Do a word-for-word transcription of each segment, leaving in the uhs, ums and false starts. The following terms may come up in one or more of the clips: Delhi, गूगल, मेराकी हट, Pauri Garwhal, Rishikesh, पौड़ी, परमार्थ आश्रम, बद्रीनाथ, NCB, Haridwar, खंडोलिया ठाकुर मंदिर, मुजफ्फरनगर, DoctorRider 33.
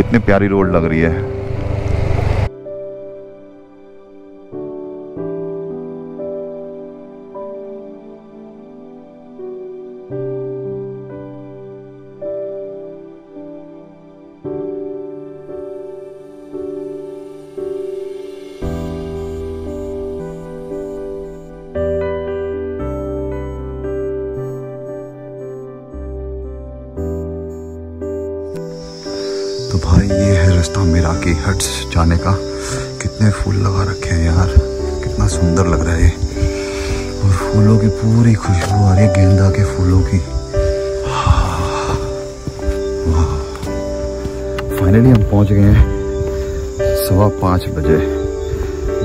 कितनी प्यारी रोड लग रही है। तो भाई ये है रास्ता मेरा की हट्स जाने का। कितने फूल लगा रखे हैं यार, कितना सुंदर लग रहा है। और फूलों की पूरी खुशबू आ रही, गेंदा के फूलों की। फाइनली हम पहुंच गए हैं सवा पाँच बजे।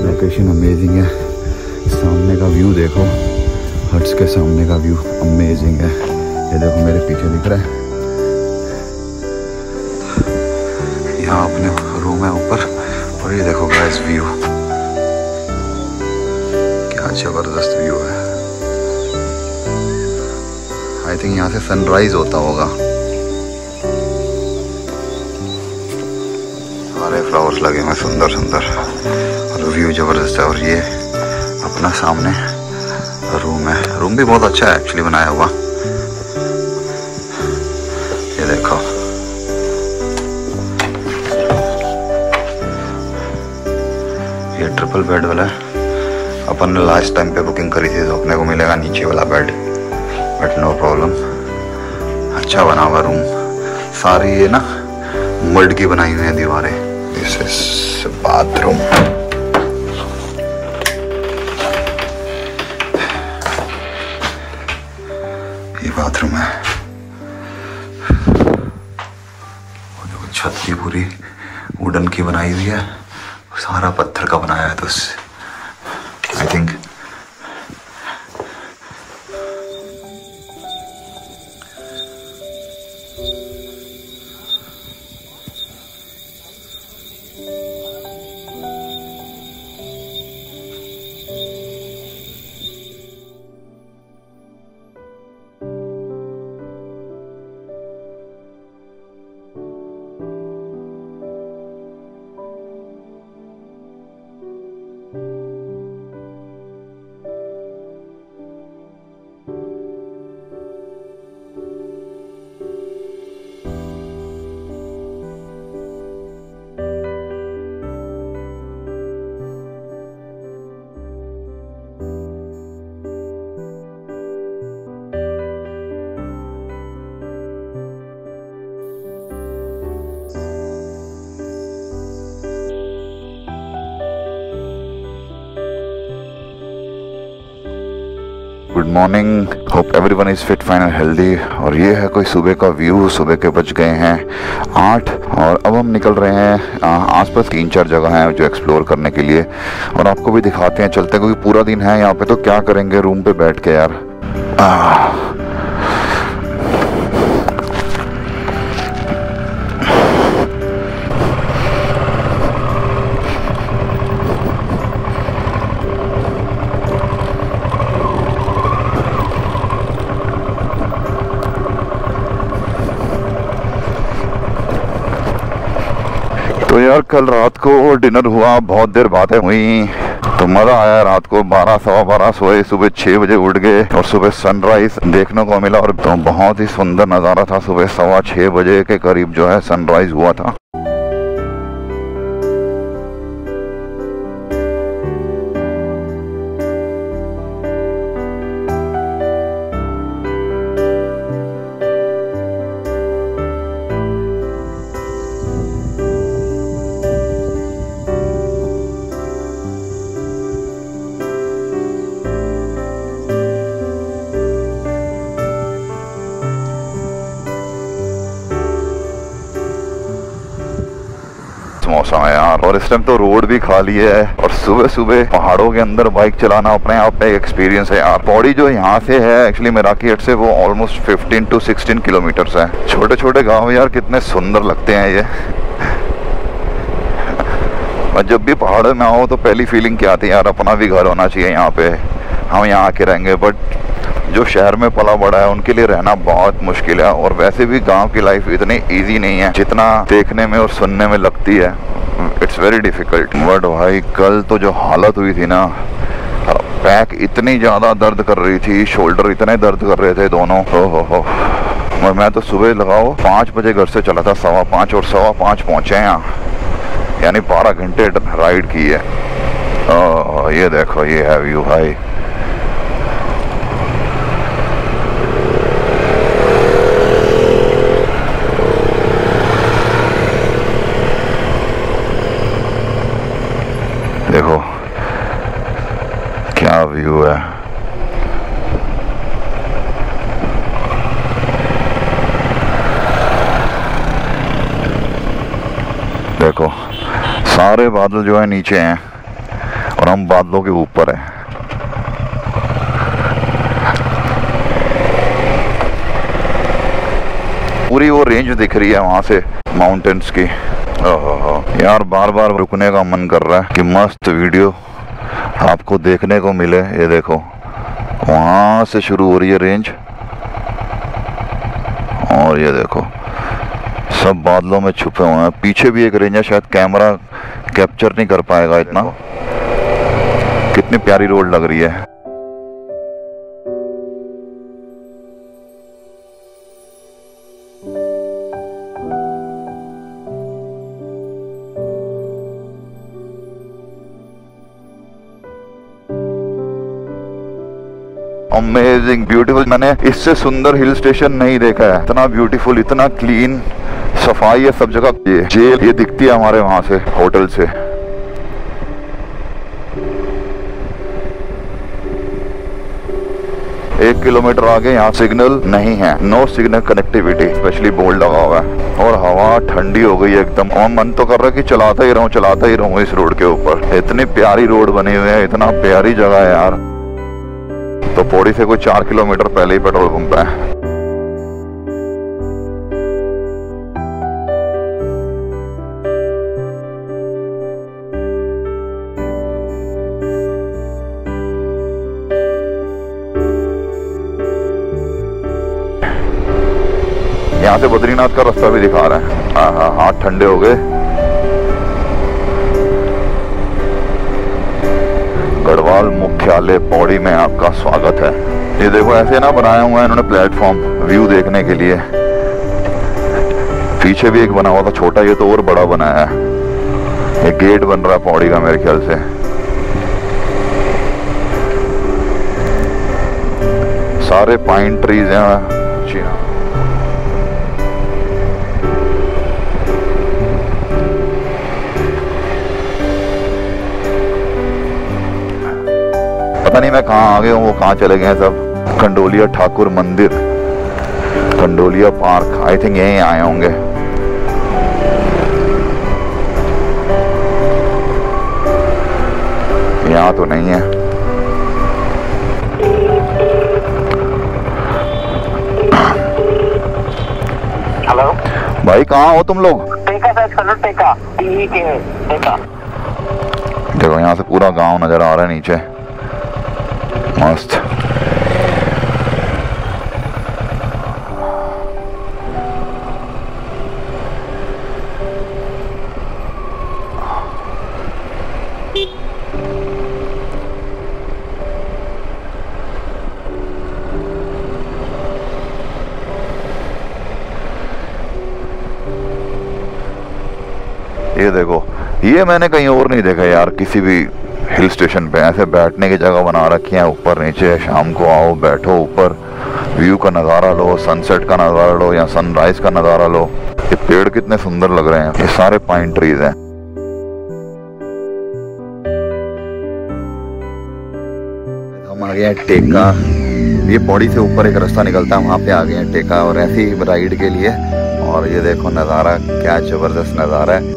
लोकेशन अमेजिंग है, सामने का व्यू देखो, हट्स के सामने का व्यू अमेजिंग है। ये देखो मेरे पीछे दिख रहा है, यहाँ अपने रूम है ऊपर। और ये देखो गाइस व्यू, क्या जबरदस्त व्यू है। आई थिंक यहाँ से सनराइज होता होगा। सारे फ्लावर्स लगे हुए सुंदर सुंदर, और व्यू जबरदस्त है। और ये अपना सामने रूम है, रूम भी बहुत अच्छा है एक्चुअली बनाया हुआ। ये देखो ये ट्रिपल बेड वाला है। अपन ने लास्ट टाइम पे बुकिंग करी थी तो अपने को मिलेगा नीचे वाला बेड, बट नो प्रॉब्लम। अच्छा बना हुआ रूम। सारी ये ना मड की बनाई हुई है दीवारें। This is bathroom. ये बाथरूम है। और देखो छत भी पूरी वुडन की बनाई हुई है, सारा पत्थर का बनाया है। तो I think good morning, hope every one is fit fine and healthy. और ये है कोई सुबह का व्यू। सुबह के बज गए हैं आठ और अब हम निकल रहे हैं। आसपास तीन चार जगह हैं जो एक्सप्लोर करने के लिए और आपको भी दिखाते हैं, चलते हैं, क्योंकि पूरा दिन है यहाँ पे तो क्या करेंगे रूम पे बैठ के यार। आ, तो यार कल रात को डिनर हुआ, बहुत देर बातें हुई तो मज़ा आया। रात को बारह सवा बारह सोए, सुबह छः बजे उठ गए और सुबह सनराइज देखने को मिला। और तो बहुत ही सुंदर नज़ारा था। सुबह सवा छः बजे के करीब जो है सनराइज हुआ था। मौसम है यार और इस टाइम तो रोड भी खाली है। और सुबह सुबह पहाड़ों के अंदर बाइक चलाना अपने आप में एक एक्सपीरियंस है यार। पौड़ी जो यहाँ से है एक्चुअली मेराकी हट से, वो almost fifteen to sixteen kilometers है। छोटे छोटे गांव यार कितने सुंदर लगते हैं ये। और जब भी पहाड़ों में आओ तो पहली फीलिंग क्या आती है यार, अपना भी घर होना चाहिए यहाँ पे, हम यहाँ आके रहेंगे। बट जो शहर में पला बड़ा है उनके लिए रहना बहुत मुश्किल है। और वैसे भी गांव की लाइफ इतनी इजी नहीं है जितना देखने में और सुनने में लगती है। It's very difficult. बट भाई कल तो जो हालत हुई थी ना, बैक इतनी ज़्यादा दर्द कर रही थी, शोल्डर इतने दर्द कर रहे थे दोनों। हो हो हो और मैं तो सुबह लगाओ पाँच बजे घर से चला था, सवा पाँच, और सवा पाँच पहुँचे यहाँ, यानी बारह घंटे राइड की है। ओ, ये देखो ये है व्यू भाई। देखो क्या व्यू है। देखो सारे बादल जो है नीचे हैं और हम बादलों के ऊपर हैं। पूरी वो रेंज दिख रही है वहां से माउंटेन्स की। यार बार बार रुकने का मन कर रहा है कि मस्त वीडियो आपको देखने को मिले। ये देखो वहाँ से शुरू हो रही है रेंज, और ये देखो सब बादलों में छुपे हुए हैं। पीछे भी एक रेंज है, शायद कैमरा कैप्चर नहीं कर पाएगा इतना। कितनी प्यारी रोड लग रही है। Amazing, beautiful. मैंने इससे सुंदर हिल स्टेशन नहीं देखा है। इतना ब्यूटीफुल, इतना क्लीन, सफाई है सब जगह। ये जेल ये दिखती है हमारे वहां से, होटल से। एक किलोमीटर आगे यहाँ सिग्नल नहीं है, no signal connectivity, specially board लगा हुआ है। और हवा ठंडी हो गई एकदम, और मन तो कर रहा है कि चलाता ही रहूं चलाता ही रहूं इस रोड के ऊपर। इतनी प्यारी रोड बनी हुई है, इतना प्यारी जगह है यार। तो पौड़ी से कोई चार किलोमीटर पहले ही पेट्रोल पंप है। यहाँ से बद्रीनाथ का रास्ता भी दिखा रहा है। हाँ हाँ हाथ ठंडे हो गए। गढ़वाल मुख्यालय पौड़ी में आपका स्वागत है। ये देखो ऐसे ना बनाया हुआ है इन्होंने प्लेटफॉर्म व्यू देखने के लिए। पीछे भी एक बना हुआ था छोटा, ये तो और बड़ा बनाया है। एक गेट बन रहा है पौड़ी का मेरे ख्याल से। सारे पाइन ट्रीज हैं। जी हाँ, पता नहीं मैं कहाँ आ गया हूँ, वो कहाँ चले गए हैं सब। खंडोलिया ठाकुर मंदिर, खंडोलिया पार्क, आई थिंक यहीं आए होंगे। यहाँ तो नहीं है। हेलो भाई, कहाँ हो तुम लोग? टेका सर, टेका टेका। देखो यहाँ से पूरा गांव नजर आ रहा है नीचे, मस्त। ये देखो, ये मैंने कहीं और नहीं देखा यार, किसी भी हिल स्टेशन पे ऐसे बैठने की जगह बना रखी है ऊपर नीचे। शाम को आओ, बैठो ऊपर, व्यू का नज़ारा लो, सनसेट का नज़ारा लो या सनराइज का नज़ारा लो। ये पेड़ कितने सुंदर लग रहे हैं, ये सारे पाइन ट्रीज हैं। हम आ गए हैं टेका, ये पौड़ी से ऊपर एक रास्ता निकलता है, वहाँ पे आ गए हैं टेका, और ऐसी राइड के लिए। और ये देखो नज़ारा, क्या जबरदस्त नज़ारा है।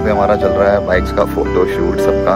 यहाँ पे हमारा चल रहा है बाइक्स का फोटो शूट सबका।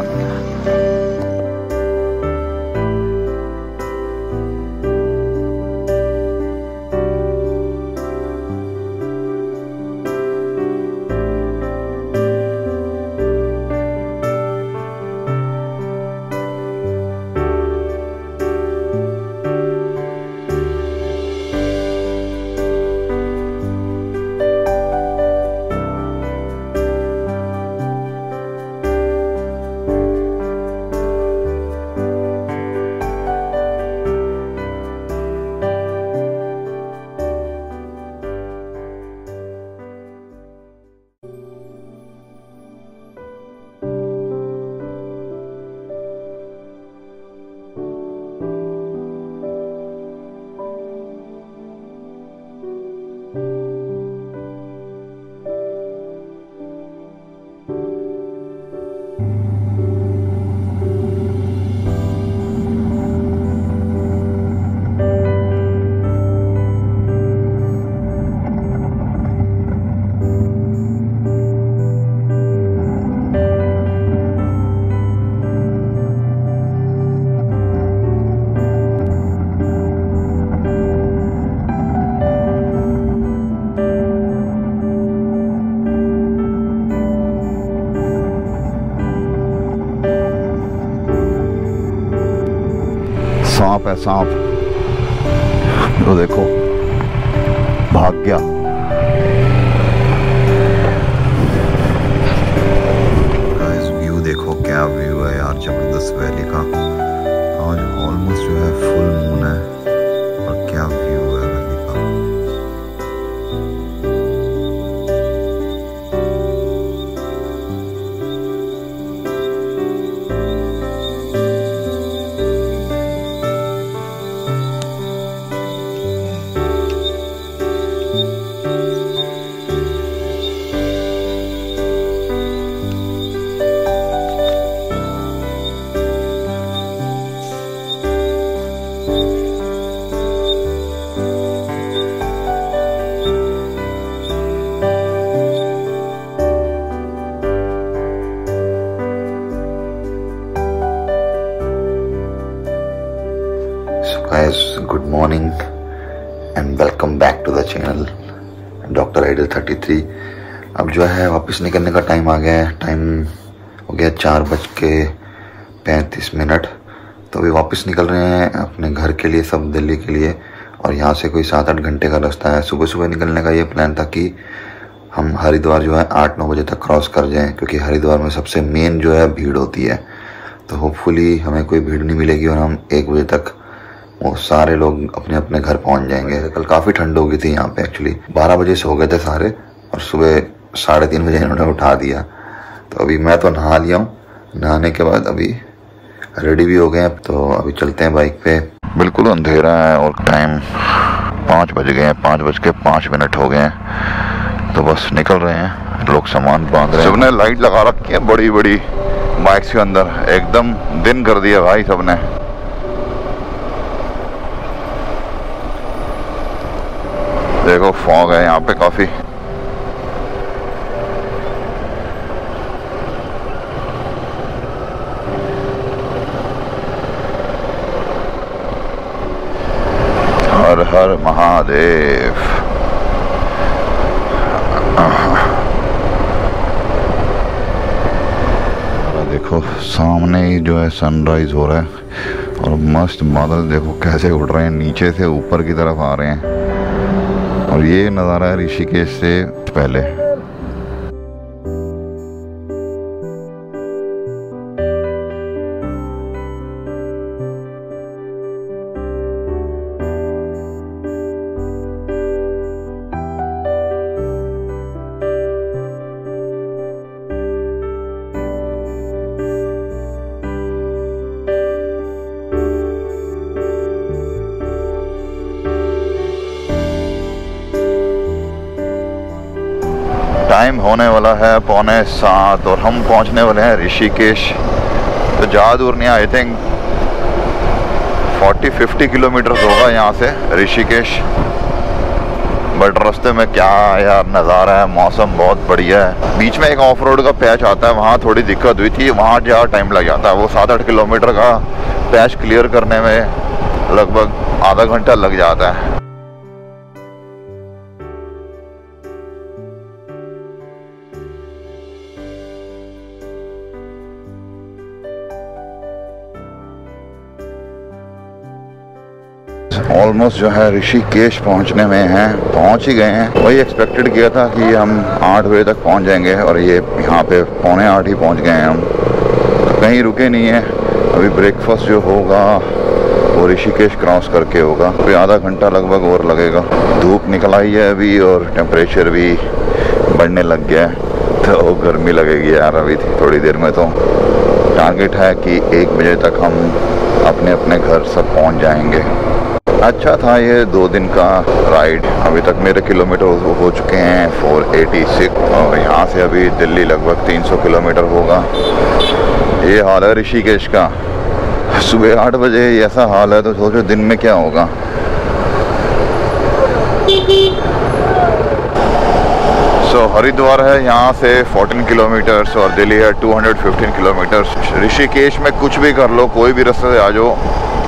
सांप है सांप, तो देखो भाग गया। गाइस व्यू देखो, क्या व्यू है यार, जबरदस्त वैली का। आज ऑलमोस्ट जो है फुल मून है और क्या व्यू है वैली का। Good morning and welcome back to the channel doctor rider thirty three. अब जो है वापस निकलने का टाइम आ गया है। टाइम हो गया चार बज के पैंतीस मिनट। तो अभी वापस निकल रहे हैं अपने घर के लिए, सब दिल्ली के लिए। और यहाँ से कोई सात आठ घंटे का रास्ता है। सुबह सुबह निकलने का ये प्लान था कि हम हरिद्वार जो है आठ नौ बजे तक क्रॉस कर जाएँ, क्योंकि हरिद्वार में सबसे मेन जो है भीड़ होती है। तो होपफुली हमें कोई भीड़ नहीं मिलेगी और हम एक बजे तक वो सारे लोग अपने अपने घर पहुंच जाएंगे। कल काफ़ी ठंड हो गई थी यहाँ पे, एक्चुअली बारह बजे सो गए थे सारे और सुबह साढ़े तीन बजे इन्होंने उठा दिया। तो अभी मैं तो नहा लिया हूँ, नहाने के बाद अभी रेडी भी हो गए हैं। तो अभी चलते हैं बाइक पे। बिल्कुल अंधेरा है और टाइम पाँच बज गए हैं, पाँच बज के पाँच मिनट हो गए हैं। तो बस निकल रहे हैं, लोग सामान बांध रहे हैं। सबने लाइट लगा रखी है बड़ी बड़ी बाइक्स के अंदर, एकदम दिन कर दिया भाई सबने। देखो फॉग है यहाँ पे काफी। हर हर महादेव। देखो सामने ही जो है सनराइज हो रहा है और मस्त बादल देखो कैसे उड़ रहे हैं, नीचे से ऊपर की तरफ आ रहे हैं। और ये नज़ारा है ऋषिकेश से पहले। टाइम होने वाला है पौने सात और हम पहुंचने वाले हैं ऋषिकेश। तो ज़्यादा दूर नहीं, I think forty fifty kilometer होगा यहाँ से ऋषिकेश। बट रास्ते में क्या यार नज़ारा है, मौसम बहुत बढ़िया है। बीच में एक ऑफ रोड का पैच आता है, वहाँ थोड़ी दिक्कत हुई थी, वहाँ ज़्यादा टाइम लग जाता है। वो सात आठ किलोमीटर का पैच क्लियर करने में लगभग आधा घंटा लग जाता है। ऑलमोस्ट जो है ऋषिकेश पहुंचने में हैं, पहुंच ही गए हैं। वही एक्सपेक्टेड किया था कि हम आठ बजे तक पहुंच जाएंगे और ये यहाँ पे पौने आठ ही पहुंच गए हैं। हम कहीं रुके नहीं हैं। अभी ब्रेकफास्ट जो होगा वो ऋषिकेश क्रॉस करके होगा, कोई आधा घंटा लगभग और लगेगा। धूप निकल आई है अभी और टेम्परेचर भी बढ़ने लग गया है, तो गर्मी लगेगी यार अभी थोड़ी देर में। तो टारगेट है कि एक बजे तक हम अपने अपने घर सब पहुँच जाएँगे। अच्छा था ये दो दिन का राइड। अभी तक मेरे किलोमीटर हो चुके हैं चार सौ छियासी और यहाँ से अभी दिल्ली लगभग तीन सौ किलोमीटर होगा। ये हाल है ऋषिकेश का, सुबह आठ बजे ऐसा हाल है तो सोचो दिन में क्या होगा। सो हरिद्वार है यहाँ से चौदह किलोमीटर्स और दिल्ली है दो सौ पंद्रह किलोमीटर्स। ऋषिकेश में कुछ भी कर लो, कोई भी रास्ते से आ जाओ,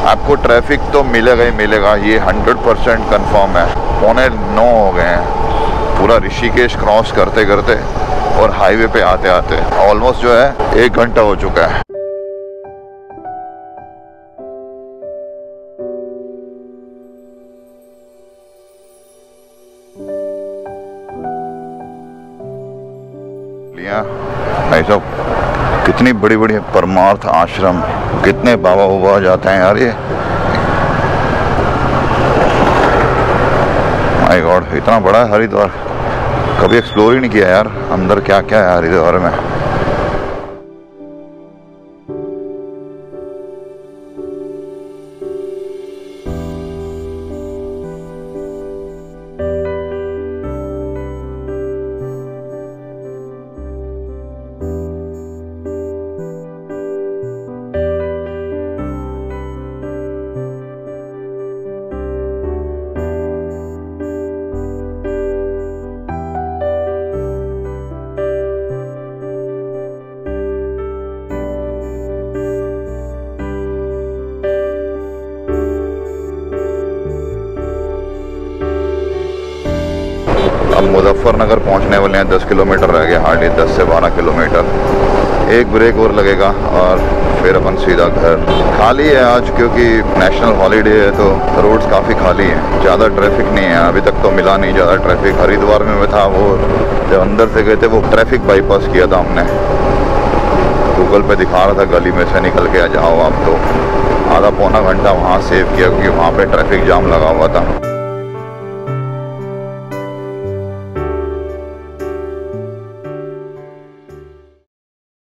आपको ट्रैफिक तो मिलेगा ही मिलेगा, ये हंड्रेड परसेंट कन्फर्म है। पौने नौ हो गए हैं पूरा ऋषिकेश क्रॉस करते करते और हाईवे पे आते आते ऑलमोस्ट जो है एक घंटा हो चुका है। लिया भाई साहब, कितनी बड़ी बड़ी परमार्थ आश्रम, कितने बाबा बाबा जाते हैं यार ये। माय गॉड, इतना बड़ा है हरिद्वार, कभी एक्सप्लोर ही नहीं किया यार अंदर क्या क्या है हरिद्वार में। मुजफ्फरनगर पहुंचने वाले हैं, दस किलोमीटर रह गए, हार्डली दस से बारह किलोमीटर। एक ब्रेक और लगेगा और फिर अपन सीधा घर। खाली है आज क्योंकि नेशनल हॉलीडे है तो रोड्स काफ़ी खाली हैं, ज़्यादा ट्रैफिक नहीं है। अभी तक तो मिला नहीं ज़्यादा ट्रैफिक। हरिद्वार में मैं था, वो जब अंदर से गए थे वो ट्रैफिक बाईपास किया था हमने। गूगल पे दिखा रहा था गली में से निकल के आ जाओ आप, तो आधा पौना घंटा वहाँ सेव किया क्योंकि वहाँ पर ट्रैफिक जाम लगा हुआ था।